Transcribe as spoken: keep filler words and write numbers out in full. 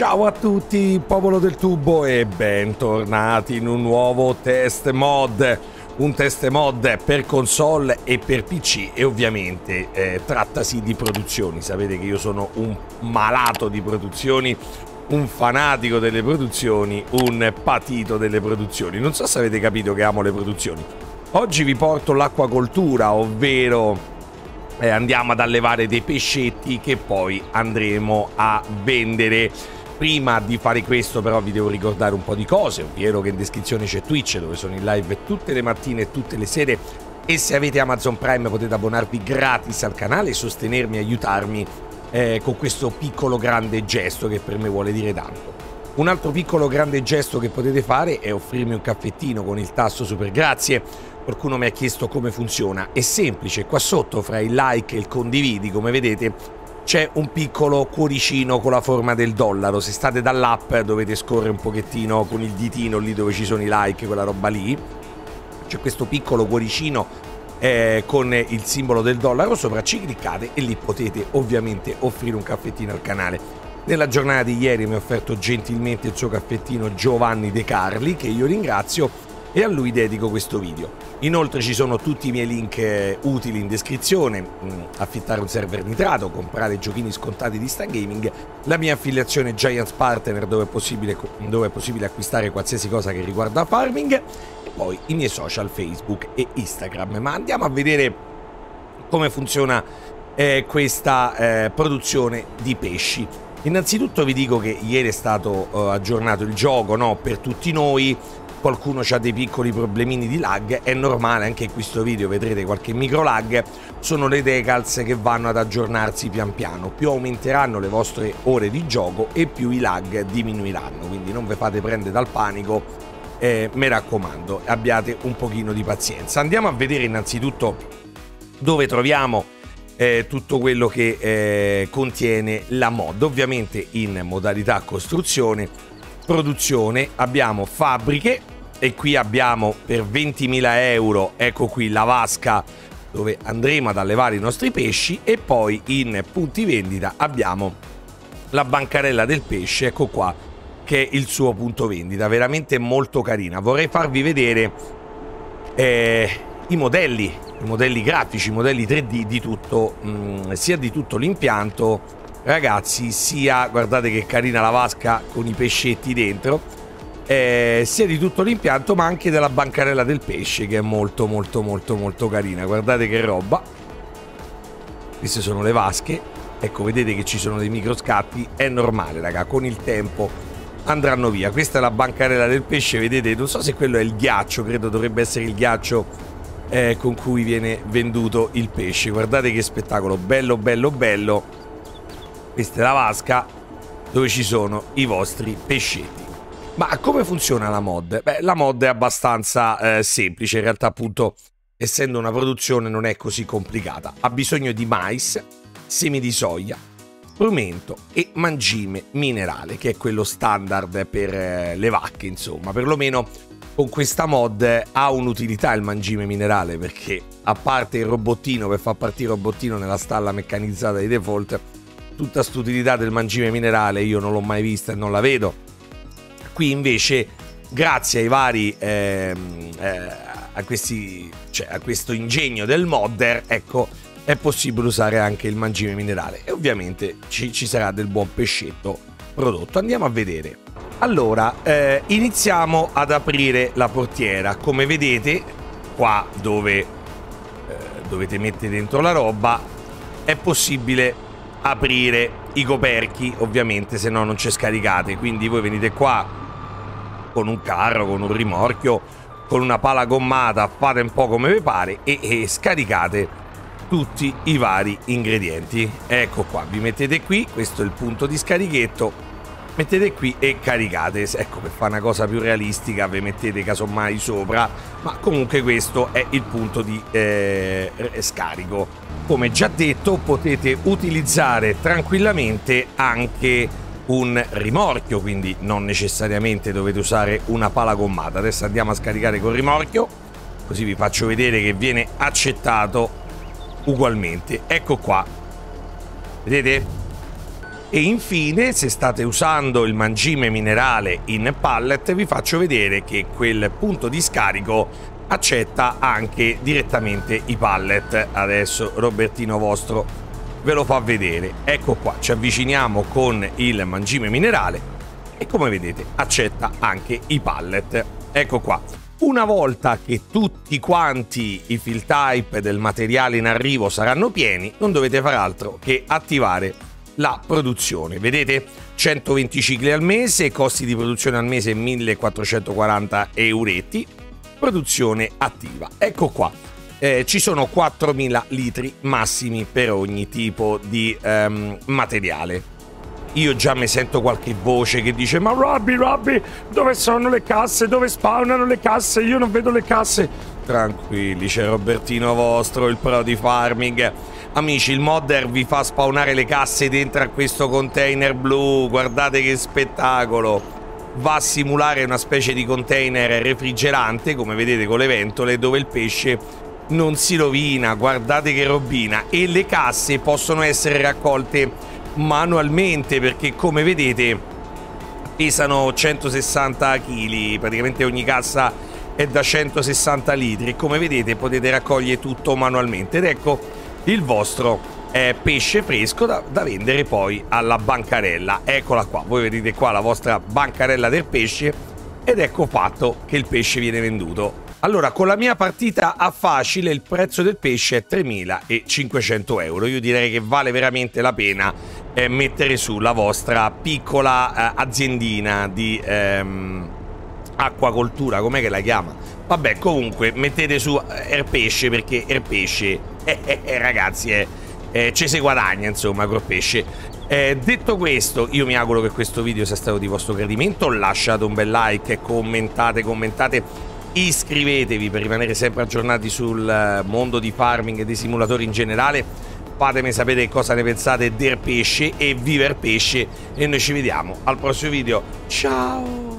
Ciao a tutti, popolo del tubo, e bentornati in un nuovo test mod. Un test mod per console e per P C, e ovviamente eh, trattasi di produzioni. Sapete che io sono un malato di produzioni, un fanatico delle produzioni, un patito delle produzioni. Non so se avete capito che amo le produzioni. Oggi vi porto l'acquacoltura, ovvero... Eh, andiamo ad allevare dei pescetti che poi andremo a vendere. Prima di fare questo però vi devo ricordare un po' di cose, ovvero che in descrizione c'è Twitch, dove sono in live tutte le mattine e tutte le sere, e se avete Amazon Prime potete abbonarvi gratis al canale e sostenermi, aiutarmi eh, con questo piccolo grande gesto che per me vuole dire tanto. Un altro piccolo grande gesto che potete fare è offrirmi un caffettino con il tasto super grazie. Qualcuno mi ha chiesto come funziona. È semplice, qua sotto fra il like e il condividi, come vedete, c'è un piccolo cuoricino con la forma del dollaro. Se state dall'app dovete scorrere un pochettino con il ditino lì dove ci sono i like, quella roba lì. C'è questo piccolo cuoricino eh, con il simbolo del dollaro sopra, ci cliccate e lì potete ovviamente offrire un caffettino al canale. Nella giornata di ieri mi ha offerto gentilmente il suo caffettino Giovanni De Carli, che io ringrazio, e a lui dedico questo video. Inoltre ci sono tutti i miei link utili in descrizione: affittare un server nitrato, comprare giochini scontati di Instant Gaming, la mia affiliazione Giants Partner dove è possibile, dove è possibile acquistare qualsiasi cosa che riguarda farming, e poi i miei social Facebook e Instagram. Ma andiamo a vedere come funziona eh, questa eh, produzione di pesci. Innanzitutto vi dico che ieri è stato eh, aggiornato il gioco, no? Per tutti noi. Qualcuno ha dei piccoli problemini di lag, è normale, anche in questo video vedrete qualche micro lag. Sono le decals che vanno ad aggiornarsi pian piano, più aumenteranno le vostre ore di gioco e più i lag diminuiranno, quindi non vi fate prendere dal panico, eh, mi raccomando, abbiate un pochino di pazienza. Andiamo a vedere innanzitutto dove troviamo eh, tutto quello che eh, contiene la mod, ovviamente in modalità costruzione. Produzione, abbiamo fabbriche e qui abbiamo per ventimila euro, ecco qui la vasca dove andremo ad allevare i nostri pesci, e poi in punti vendita abbiamo la bancarella del pesce, ecco qua, che è il suo punto vendita, veramente molto carina. Vorrei farvi vedere eh, i modelli, i modelli grafici, i modelli tre D di tutto, mh, sia di tutto l'impianto. Ragazzi, sia, guardate che carina la vasca con i pescetti dentro, eh, sia di tutto l'impianto, ma anche della bancarella del pesce, che è molto molto molto molto carina. Guardate che roba. Queste sono le vasche, ecco, vedete che ci sono dei micro scatti, è normale raga, con il tempo andranno via. Questa è la bancarella del pesce, vedete, non so se quello è il ghiaccio, credo dovrebbe essere il ghiaccio eh, con cui viene venduto il pesce. Guardate che spettacolo, bello bello bello. Questa è la vasca dove ci sono i vostri pescetti. Ma come funziona la mod? Beh, la mod è abbastanza eh, semplice, in realtà appunto essendo una produzione non è così complicata. Ha bisogno di mais, semi di soia, frumento e mangime minerale, che è quello standard per eh, le vacche, insomma. Perlomeno con questa mod eh, ha un'utilità il mangime minerale, perché a parte il robottino, per far partire il robottino nella stalla meccanizzata di default, tutta st'utilità del mangime minerale io non l'ho mai vista e non la vedo. Qui invece, grazie ai vari ehm, eh, a questi, cioè, a questo ingegno del modder, ecco, è possibile usare anche il mangime minerale, e ovviamente ci, ci sarà del buon pescetto prodotto. Andiamo a vedere. Allora eh, iniziamo ad aprire la portiera. Come vedete qua, dove eh, dovete mettere dentro la roba, è possibile aprire i coperchi, ovviamente, se no non ci scaricate. Quindi voi venite qua con un carro, con un rimorchio, con una pala gommata, fate un po' come vi pare e, e scaricate tutti i vari ingredienti. Ecco qua, vi mettete qui, questo è il punto di scarichetto, mettete qui e caricate. Ecco, per fare una cosa più realistica vi mettete casomai sopra, ma comunque questo è il punto di eh, scarico. Come già detto, potete utilizzare tranquillamente anche un rimorchio, quindi non necessariamente dovete usare una pala gommata. Adesso andiamo a scaricare col rimorchio, così vi faccio vedere che viene accettato ugualmente. Ecco qua, vedete? E infine, se state usando il mangime minerale in pallet, vi faccio vedere che quel punto di scarico accetta anche direttamente i pallet. Adesso Robertino vostro ve lo fa vedere. Ecco qua, ci avviciniamo con il mangime minerale e come vedete accetta anche i pallet. Ecco qua. Una volta che tutti quanti i fill type del materiale in arrivo saranno pieni, non dovete far altro che attivare la produzione. Vedete, centoventi cicli al mese, costi di produzione al mese millequattrocentoquaranta euretti, produzione attiva. Ecco qua, eh, ci sono quattromila litri massimi per ogni tipo di ehm, materiale. Io già mi sento qualche voce che dice: ma Robby, Robby, dove sono le casse? Dove spawnano le casse? Io non vedo le casse. Tranquilli, c'è Robertino vostro, il pro di farming. Amici, il modder vi fa spawnare le casse dentro a questo container blu. Guardate che spettacolo. Va a simulare una specie di container refrigerante, come vedete con le ventole, dove il pesce non si rovina. Guardate che robina. E le casse possono essere raccolte manualmente, perché come vedete pesano centosessanta chili, praticamente ogni cassa è da centosessanta litri, e come vedete potete raccogliere tutto manualmente. Ed ecco il vostro eh, pesce fresco da, da vendere poi alla bancarella. Eccola qua, voi vedete qua la vostra bancarella del pesce, ed ecco fatto che il pesce viene venduto. Allora, con la mia partita a facile il prezzo del pesce è tremilacinquecento euro. Io direi che vale veramente la pena eh, mettere su la vostra piccola eh, aziendina di ehm, acquacoltura. Com'è che la chiama? Vabbè, comunque mettete su il pesce, perché il pesce, eh, eh, ragazzi, eh, eh, ci si guadagna insomma col pesce. Eh, detto questo, io mi auguro che questo video sia stato di vostro gradimento. Lasciate un bel like, commentate, commentate. Iscrivetevi per rimanere sempre aggiornati sul mondo di farming e dei simulatori in generale. Fatemi sapere cosa ne pensate del pesce, e viva il pesce, e noi ci vediamo al prossimo video. Ciao!